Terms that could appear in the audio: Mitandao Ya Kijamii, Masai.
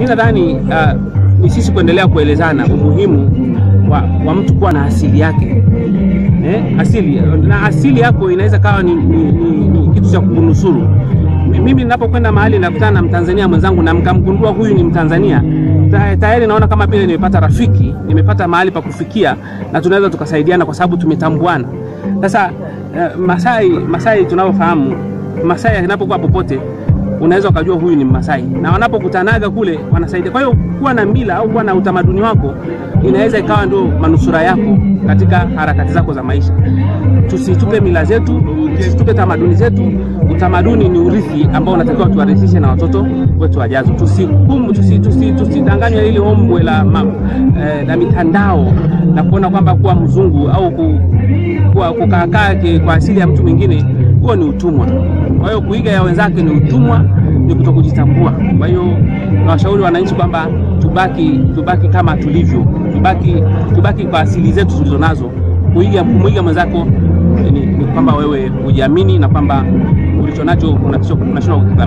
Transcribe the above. Mimi nadhani ni sisi kuendelea kuelezana umuhimu wa mtu kuwa na asili yake. Asili na asili yako inaweza kawa ni kitu cha kunusuru. Mimi ninapokwenda mahali nakutana na Mtanzania mwenzangu na mkamgundua huyu ni Mtanzania, tayari naona kama vile nimepata rafiki, nimepata mahali pa kufikia na tunaweza tukasaidiana kwa sababu tumetambuana. Sasa Masai tunavyofahamu, Masai anapokuwa popote unaweza ukajua huyu ni Masai, na wanapokutanaga kule wanasaidia. Kwa hiyo kuwa na mila au kuwa na utamaduni wako inaweza ikawa ndio manusura yako katika harakati zako za maisha. Tusitupe mila zetu, tusitupe tamaduni zetu. Utamaduni ni urithi ambao unatakiwa tuwarithishe na watoto wetu wajazo. Tusidanganywe ile ombwe la na mitandao na kuona kwamba kuwa mzungu au kukaa kwa asili ya mtu mwingine huo ni utumwa. Kwa hiyo kuiga ya wenzake ni utumwa, ni kutokujitambua. Kwa hiyo nawashauri wananchi kwamba tubaki kama tulivyo, tubaki kwa asili zetu tulizonazo. Kumuiga mwenzako ni kwamba wewe ujiamini na kwamba ulichonacho unashindwa kukidhamini.